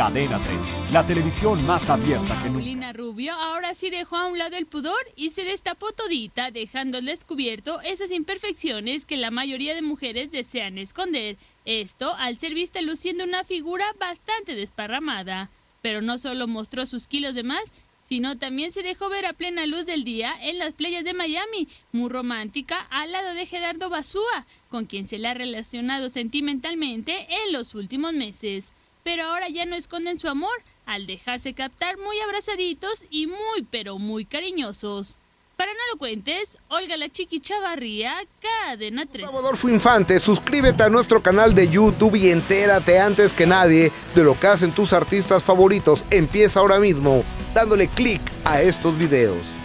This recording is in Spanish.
Cadena 3, la televisión más abierta que nunca. Paulina Rubio ahora sí dejó a un lado el pudor y se destapó todita, dejando al descubierto esas imperfecciones que la mayoría de mujeres desean esconder. Esto al ser vista luciendo una figura bastante desparramada. Pero no solo mostró sus kilos de más, sino también se dejó ver a plena luz del día en las playas de Miami, muy romántica, al lado de Gerardo Bazúa, con quien se la ha relacionado sentimentalmente en los últimos meses. Pero ahora ya no esconden su amor, al dejarse captar muy abrazaditos y muy, pero muy cariñosos. Para No Lo Cuentes, Olga la Chiqui Chavarría, Cadena 3. Salvador Fuinfante, suscríbete a nuestro canal de YouTube y entérate antes que nadie de lo que hacen tus artistas favoritos. Empieza ahora mismo dándole clic a estos videos.